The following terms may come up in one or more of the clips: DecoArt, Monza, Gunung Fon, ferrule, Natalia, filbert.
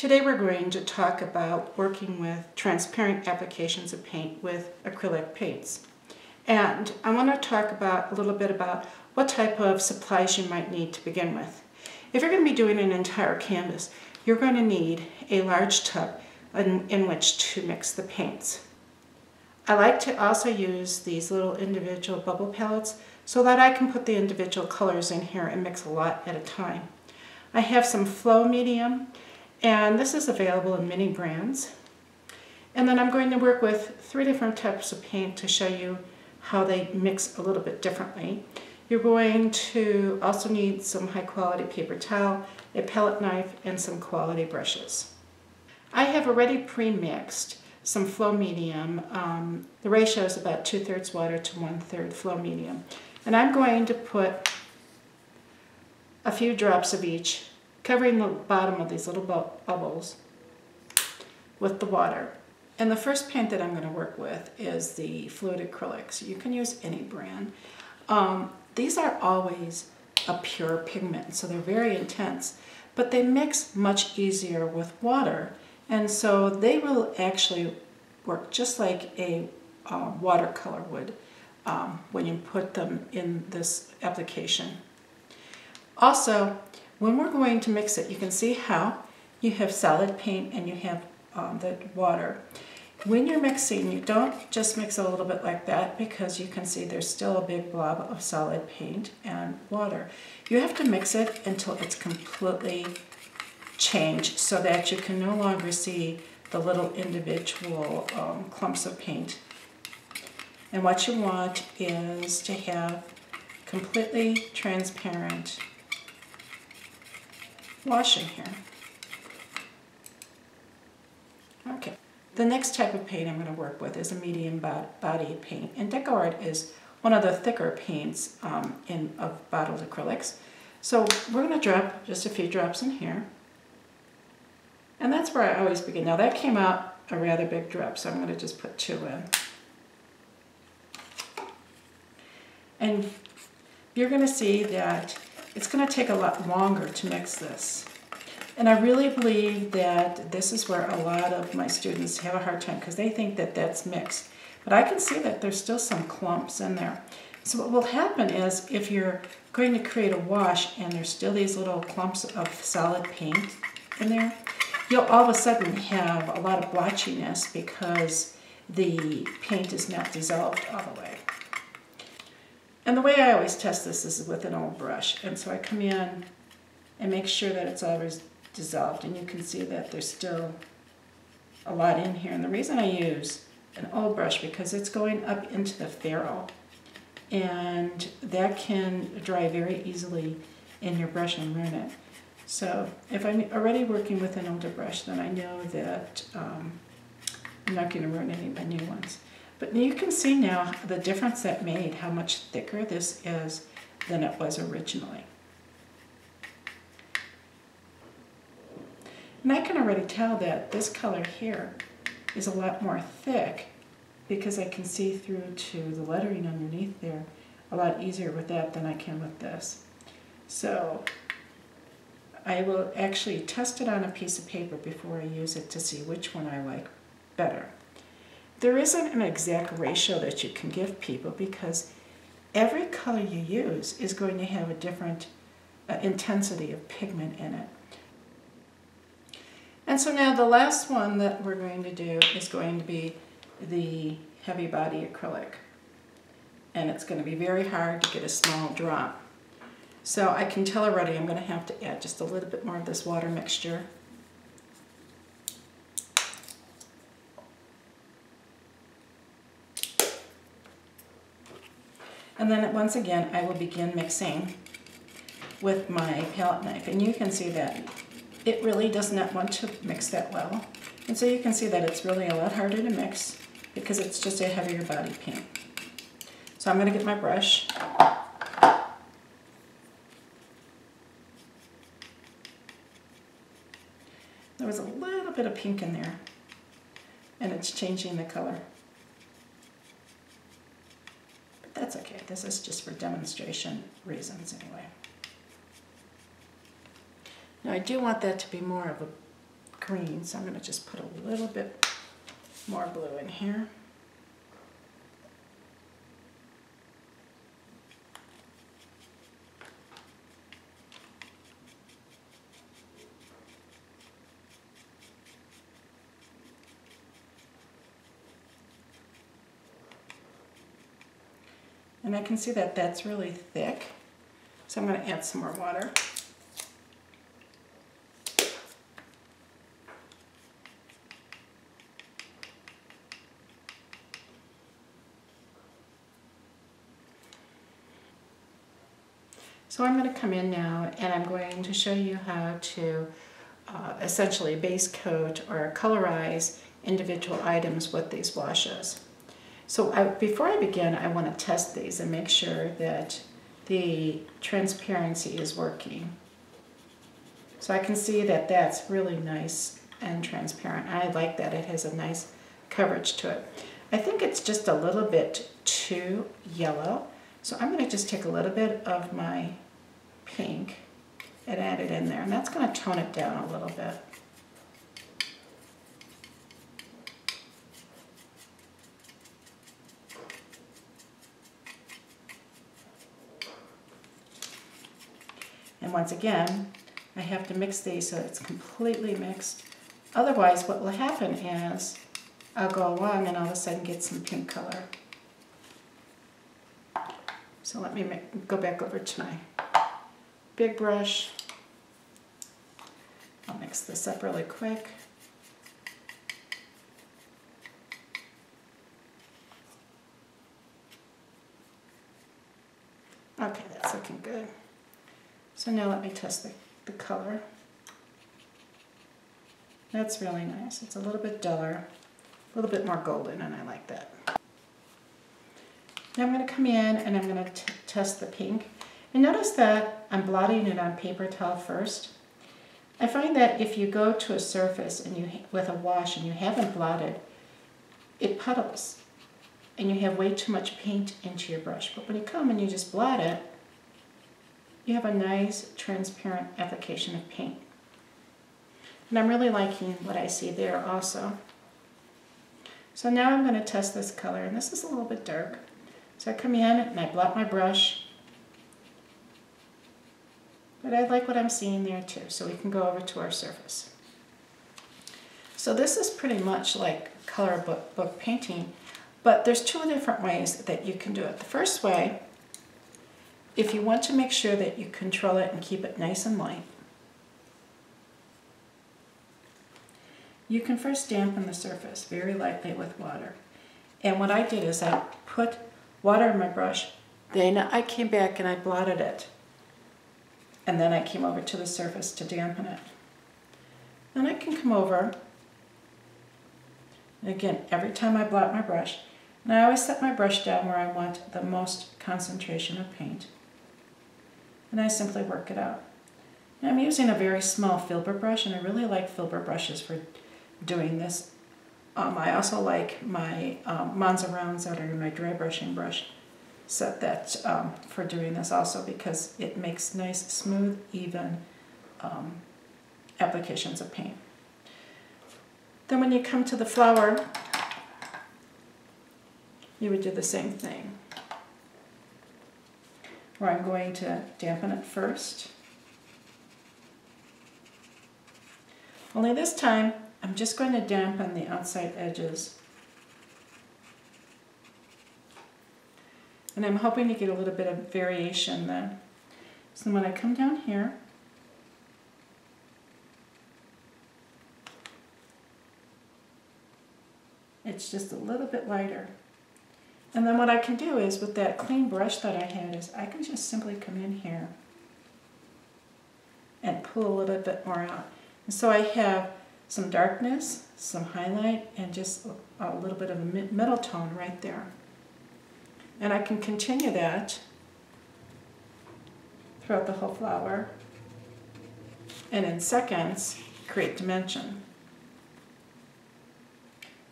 Today we're going to talk about working with transparent applications of paint with acrylic paints. And I want to talk about a little bit about what type of supplies you might need to begin with. If you're going to be doing an entire canvas, you're going to need a large tub in which to mix the paints. I like to also use these little individual bubble palettes so that I can put the individual colors in here and mix a lot at a time. I have some flow medium, and this is available in many brands. And then I'm going to work with three different types of paint to show you how they mix a little bit differently. You're going to also need some high quality paper towel, a palette knife, and some quality brushes. I have already pre-mixed some flow medium. The ratio is about 2/3 water to 1/3 flow medium. And I'm going to put a few drops of each, covering the bottom of these little bubbles with the water. And the first paint that I'm going to work with is the fluid acrylics. You can use any brand. These are always a pure pigment, so they're very intense, but they mix much easier with water, and so they will actually work just like a watercolor would when you put them in this application. Also, when we're going to mix it, you can see how you have solid paint and you have the water. When you're mixing, you don't just mix a little bit like that, because you can see there's still a big blob of solid paint and water. You have to mix it until it's completely changed so that you can no longer see the little individual clumps of paint. And what you want is to have completely transparent washing here. Okay. The next type of paint I'm going to work with is a medium body paint, and DecoArt is one of the thicker paints of bottled acrylics. So we're going to drop just a few drops in here, and that's where I always begin. Now that came out a rather big drop, so I'm going to just put two in. And you're going to see that it's going to take a lot longer to mix this. And I really believe that this is where a lot of my students have a hard time, because they think that that's mixed. But I can see that there's still some clumps in there. So what will happen is, if you're going to create a wash and there's still these little clumps of solid paint in there, you'll all of a sudden have a lot of blotchiness because the paint is not dissolved all the way. And the way I always test this is with an old brush. And so I come in and make sure that it's always dissolved, and you can see that there's still a lot in here. And the reason I use an old brush, because it's going up into the ferrule, and that can dry very easily in your brush and ruin it. So if I'm already working with an older brush, then I know that I'm not going to ruin any of my new ones. But you can see now the difference that made, how much thicker this is than it was originally. And I can already tell that this color here is a lot more thick, because I can see through to the lettering underneath there a lot easier with that than I can with this. So I will actually test it on a piece of paper before I use it to see which one I like better. There isn't an exact ratio that you can give people, because every color you use is going to have a different intensity of pigment in it. And so now the last one that we're going to do is going to be the heavy body acrylic. And it's going to be very hard to get a small drop. So I can tell already I'm going to have to add just a little bit more of this water mixture. And then once again I will begin mixing with my palette knife. And you can see that it really does not want to mix that well. And so you can see that it's really a lot harder to mix because it's just a heavier body paint. So I'm going to get my brush. There was a little bit of pink in there, and it's changing the color. But that's okay. This is just for demonstration reasons anyway. Now I do want that to be more of a green, so I'm going to just put a little bit more blue in here. And I can see that that's really thick, so I'm going to add some more water. So I'm going to come in now and I'm going to show you how to essentially base coat or colorize individual items with these washes. So before I begin, I want to test these and make sure that the transparency is working. So I can see that that's really nice and transparent. I like that it has a nice coverage to it. I think it's just a little bit too yellow. So I'm going to just take a little bit of my pink and add it in there, and that's going to tone it down a little bit. And once again, I have to mix these so it's completely mixed. Otherwise, what will happen is I'll go along and all of a sudden get some pink color. So let me go back over to my big brush. I'll mix this up really quick. Okay, that's looking good. So now let me test the color. That's really nice. It's a little bit duller, a little bit more golden, and I like that. Now I'm going to come in and I'm going to test the pink. And notice that I'm blotting it on paper towel first. I find that if you go to a surface and with a wash and you haven't blotted, it puddles. And you have way too much paint into your brush. But when you come and you just blot it, you have a nice transparent application of paint. And I'm really liking what I see there also. So now I'm going to test this color, and this is a little bit dark. So I come in and I blot my brush, but I like what I'm seeing there too, so we can go over to our surface. So this is pretty much like color book painting, but there's two different ways that you can do it. The first way, if you want to make sure that you control it and keep it nice and light, you can first dampen the surface very lightly with water. And what I did is I put water in my brush, then I came back and I blotted it. And then I came over to the surface to dampen it. Then I can come over, and again, every time I blot my brush, and I always set my brush down where I want the most concentration of paint. And I simply work it out. Now I'm using a very small filbert brush, and I really like filbert brushes for doing this. I also like my Monza rounds that are in my dry brushing brush set that for doing this also, because it makes nice, smooth, even applications of paint. Then when you come to the flower, you would do the same thing, where I'm going to dampen it first. Only this time, I'm just going to dampen the outside edges. And I'm hoping to get a little bit of variation then. So when I come down here, it's just a little bit lighter. And then what I can do is, with that clean brush that I had, is I can just simply come in here and pull a little bit more out. And so I have some darkness, some highlight, and just a little bit of a middle tone right there. And I can continue that throughout the whole flower, and in seconds, create dimension.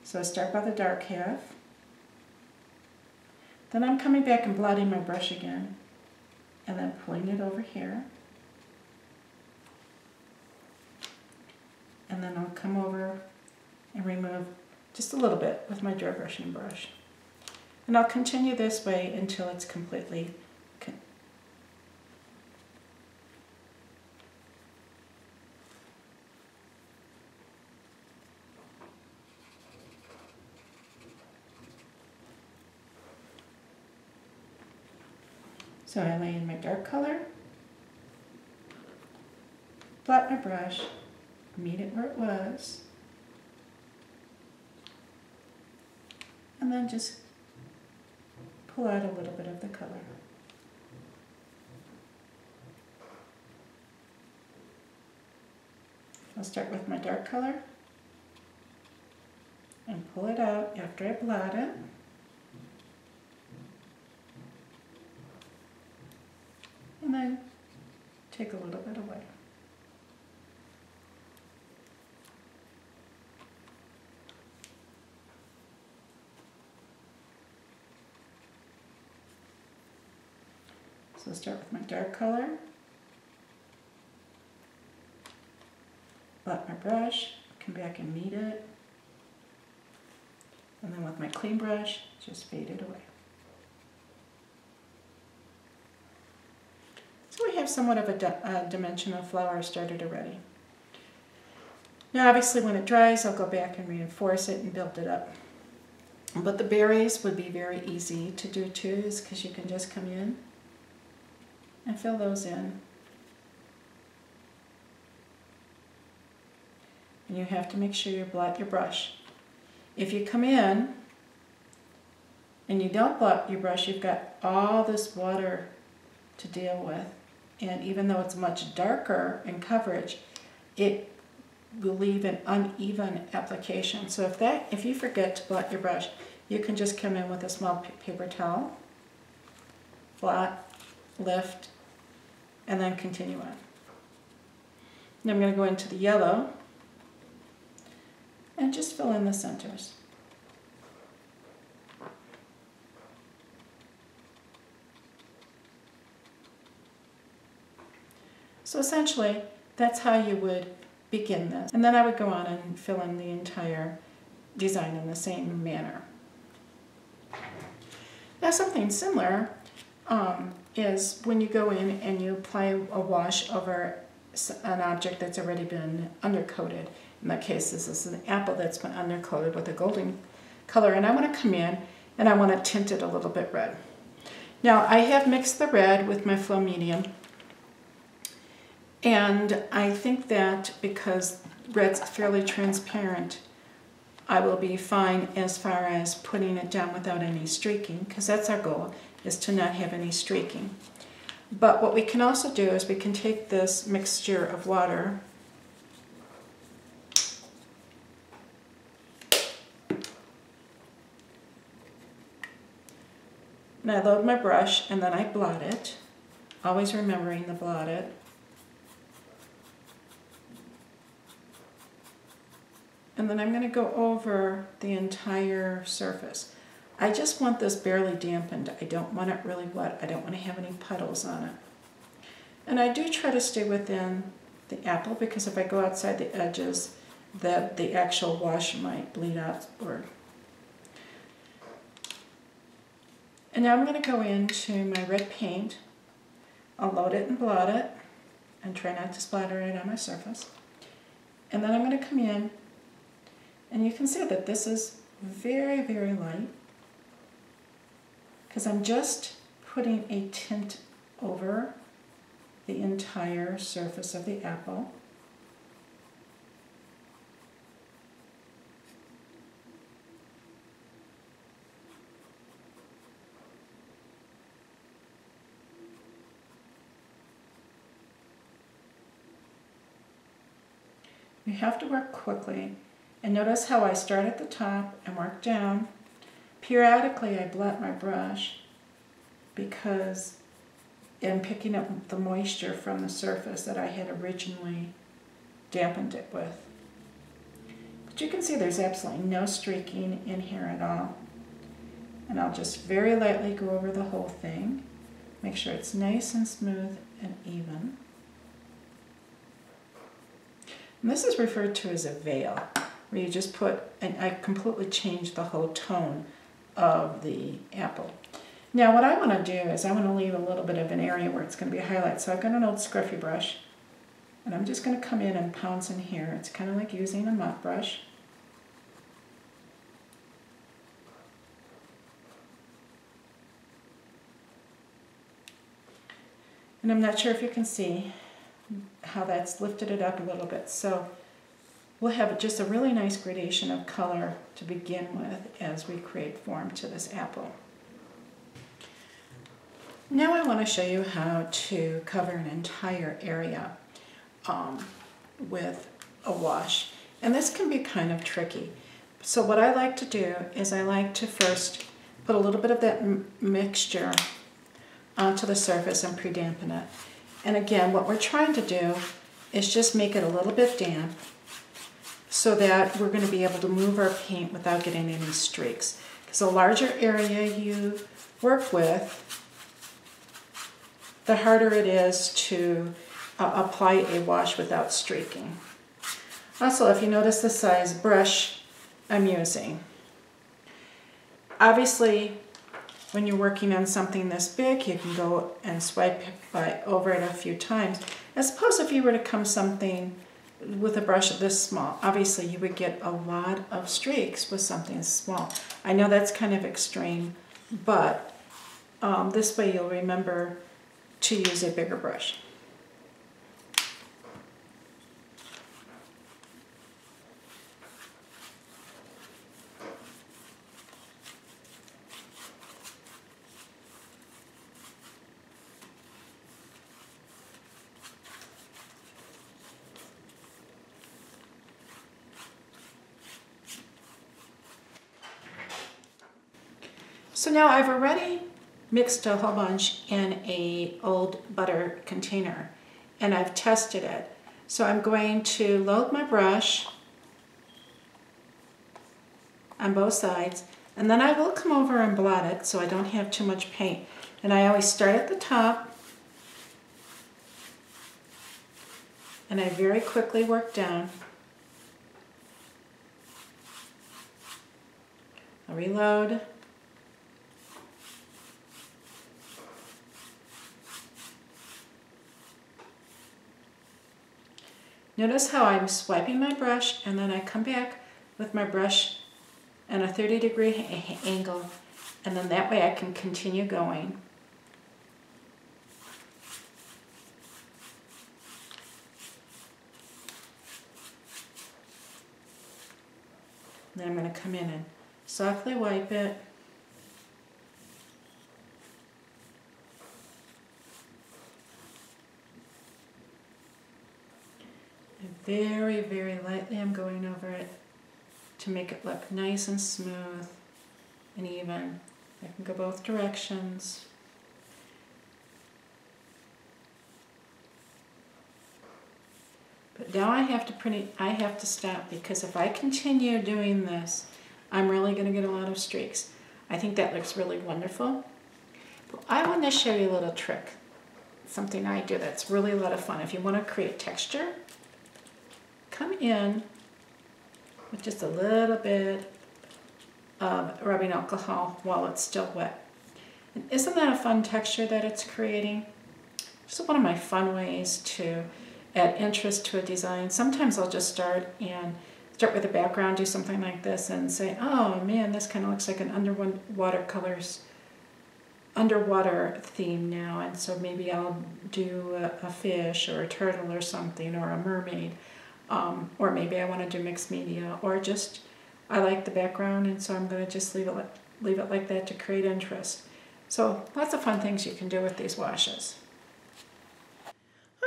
So I start by the dark half. Then I'm coming back and blotting my brush again, and then pulling it over here. and then I'll come over and remove just a little bit with my dry brushing brush. And I'll continue this way until it's completely . So I lay in my dark color, flat my brush, meet it where it was, and then just pull out a little bit of the color. I'll start with my dark color and pull it out after I blot it. And then take a little bit away. So I'll start with my dark color, blot my brush, come back and knead it, and then with my clean brush, just fade it away. Somewhat of a dimensional flower started already. Now obviously when it dries I'll go back and reinforce it and build it up. But the berries would be very easy to do too, is because you can just come in and fill those in. And you have to make sure you blot your brush. If you come in and you don't blot your brush, you've got all this water to deal with. And even though it's much darker in coverage, it will leave an uneven application. So if you forget to blot your brush, you can just come in with a small paper towel, blot, lift, and then continue on. Now I'm going to go into the yellow and just fill in the centers. So essentially, that's how you would begin this. And then I would go on and fill in the entire design in the same manner. Now something similar is when you go in and you apply a wash over an object that's already been undercoated. In my case, this is an apple that's been undercoated with a golden color. And I want to come in and I want to tint it a little bit red. Now I have mixed the red with my flow medium. And I think that because red's fairly transparent, I will be fine as far as putting it down without any streaking, because that's our goal, is to not have any streaking. But what we can also do is we can take this mixture of water and I load my brush and then I blot it, always remembering to blot it. And then I'm going to go over the entire surface. I just want this barely dampened. I don't want it really wet. I don't want to have any puddles on it. And I do try to stay within the apple, because if I go outside the edges, the actual wash might bleed outward. And now I'm going to go into my red paint. I'll load it and blot it, and try not to splatter it on my surface. And then I'm going to come in. And you can see that this is very, very light, because I'm just putting a tint over the entire surface of the apple. You have to work quickly. And notice how I start at the top and work down. Periodically I blot my brush because I'm picking up the moisture from the surface that I had originally dampened it with. But you can see there's absolutely no streaking in here at all. And I'll just very lightly go over the whole thing. Make sure it's nice and smooth and even. And this is referred to as a veil, where you just put, and I completely changed the whole tone of the apple. Now what I want to do is I want to leave a little bit of an area where it's going to be a highlight. So I've got an old scruffy brush, and I'm just going to come in and pounce in here. It's kind of like using a mop brush. And I'm not sure if you can see how that's lifted it up a little bit. So we'll have just a really nice gradation of color to begin with as we create form to this apple. Now I want to show you how to cover an entire area with a wash. And this can be kind of tricky. So what I like to do is I like to first put a little bit of that mixture onto the surface and pre-dampen it. And again, what we're trying to do is just make it a little bit damp so that we're going to be able to move our paint without getting any streaks. Because the larger area you work with, the harder it is to apply a wash without streaking. Also, if you notice the size brush I'm using. Obviously, when you're working on something this big, you can go and swipe over it a few times. I suppose if you were to come something with a brush this small, obviously you would get a lot of streaks with something small. I know that's kind of extreme, but this way you'll remember to use a bigger brush. So now I've already mixed a whole bunch in an old butter container, and I've tested it. So I'm going to load my brush on both sides, and then I will come over and blot it so I don't have too much paint. And I always start at the top, and I very quickly work down. I'll reload. Notice how I'm swiping my brush, and then I come back with my brush at a 30-degree angle, and then that way I can continue going. And then I'm going to come in and softly wipe it. Very, very lightly I'm going over it to make it look nice and smooth and even. I can go both directions. But now I have to stop, because if I continue doing this, I'm really going to get a lot of streaks. I think that looks really wonderful. But I want to show you a little trick, something I do that's really a lot of fun. If you want to create texture, come in with just a little bit of rubbing alcohol while it's still wet. And isn't that a fun texture that it's creating? Just one of my fun ways to add interest to a design. Sometimes I'll just start with a background, do something like this, and say, oh man, this kind of looks like an underwater theme now, and so maybe I'll do a fish or a turtle or something, or a mermaid. Or maybe I want to do mixed media, or just I like the background, and so I'm going to just leave it like that to create interest. So lots of fun things you can do with these washes.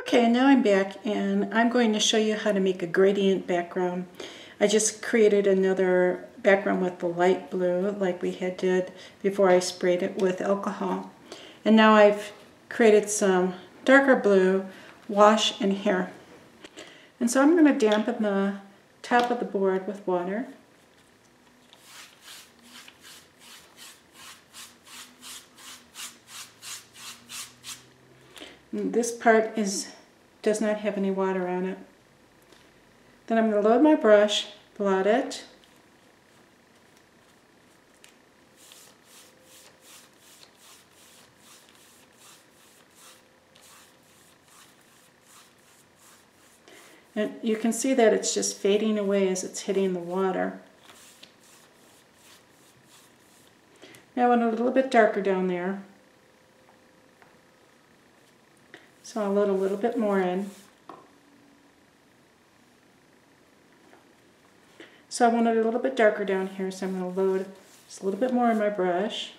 Okay, now I'm back, and I'm going to show you how to make a gradient background. I just created another background with the light blue like we had did before I sprayed it with alcohol. And now I've created some darker blue wash in here. And so I'm going to dampen the top of the board with water. And this part does not have any water on it. Then I'm going to load my brush, blot it, and you can see that it's just fading away as it's hitting the water. Now I went a little bit darker down there, so I'll load a little bit more in. So I want it a little bit darker down here, so I'm going to load just a little bit more in my brush.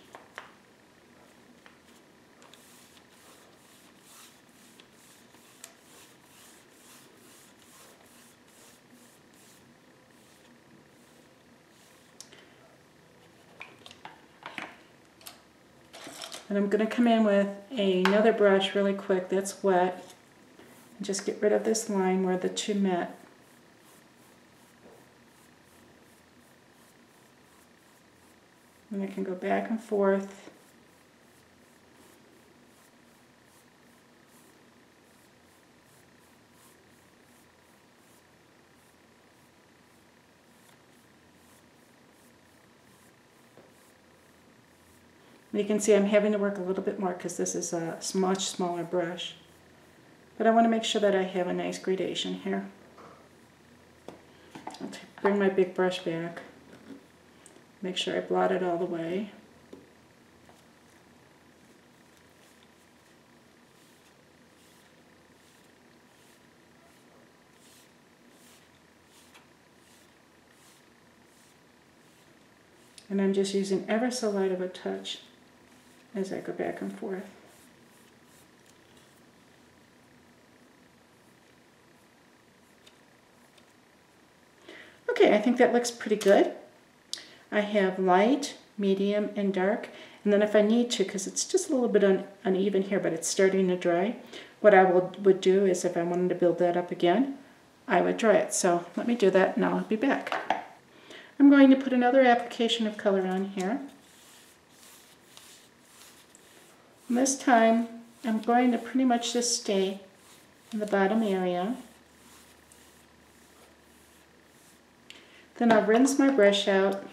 And I'm going to come in with another brush really quick that's wet and just get rid of this line where the two met. And I can go back and forth. You can see I'm having to work a little bit more because this is a much smaller brush. But I want to make sure that I have a nice gradation here. I'll bring my big brush back. Make sure I blot it all the way. And I'm just using ever so light of a touch as I go back and forth. Okay, I think that looks pretty good. I have light, medium, and dark. And then if I need to, because it's just a little bit uneven here, but it's starting to dry, what I would do is if I wanted to build that up again, I would dry it. So let me do that and I'll be back. I'm going to put another application of color on here. And this time I'm going to pretty much just stay in the bottom area. Then I'll rinse my brush out.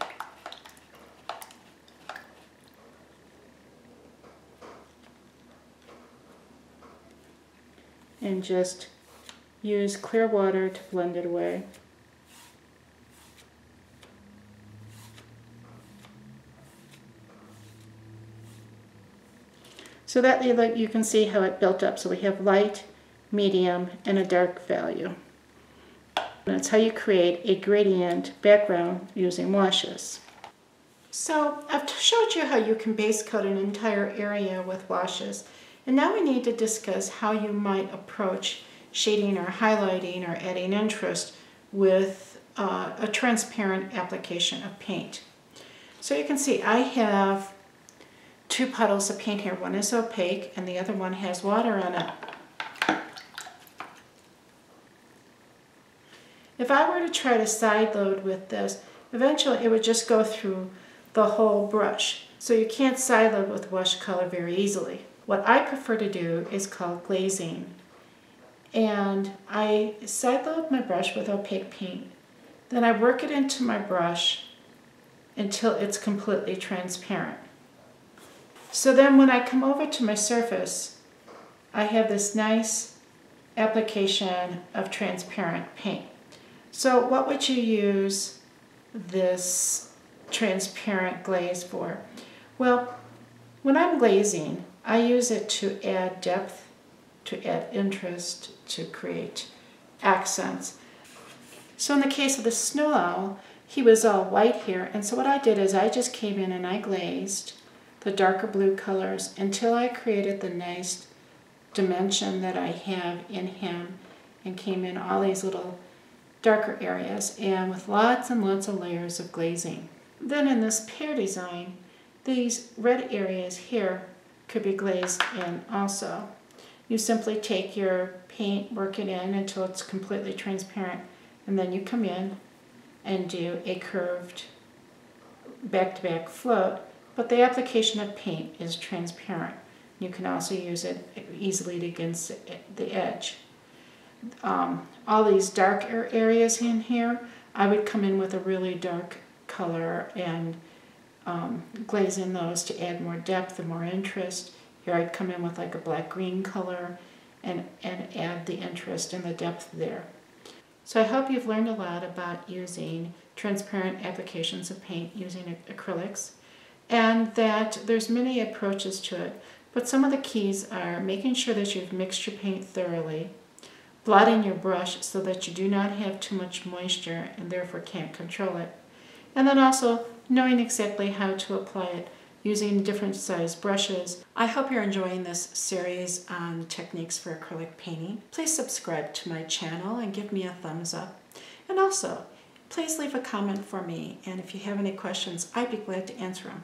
And just use clear water to blend it away. So that you can see how it built up. So we have light, medium, and a dark value. That's how you create a gradient background using washes. So I've showed you how you can base coat an entire area with washes. And now we need to discuss how you might approach shading or highlighting or adding interest with a transparent application of paint. So you can see I have two puddles of paint here. One is opaque and the other one has water on it. If I were to try to side load with this, eventually it would just go through the whole brush. So you can't side load with wash color very easily. What I prefer to do is called glazing. And I side load my brush with opaque paint. Then I work it into my brush until it's completely transparent. So then when I come over to my surface, I have this nice application of transparent paint. So what would you use this transparent glaze for? Well, when I'm glazing, I use it to add depth, to add interest, to create accents. So in the case of the snow owl, he was all white here, and so what I did is I just came in and I glazed the darker blue colors until I created the nice dimension that I have in him, and came in all these little darker areas and with lots and lots of layers of glazing. Then in this pear design, these red areas here could be glazed in also. You simply take your paint, work it in until it's completely transparent, and then you come in and do a curved back-to-back float. But the application of paint is transparent. You can also use it easily against the edge. all these dark areas in here, I would come in with a really dark color and glaze in those to add more depth and more interest. Here I'd come in with like a black-green color and add the interest and the depth there. So I hope you've learned a lot about using transparent applications of paint using acrylics, and that there's many approaches to it, but some of the keys are making sure that you've mixed your paint thoroughly, blotting your brush so that you do not have too much moisture and therefore can't control it, and then also knowing exactly how to apply it using different size brushes. I hope you're enjoying this series on techniques for acrylic painting. Please subscribe to my channel and give me a thumbs up. And also, please leave a comment for me, and if you have any questions, I'd be glad to answer them.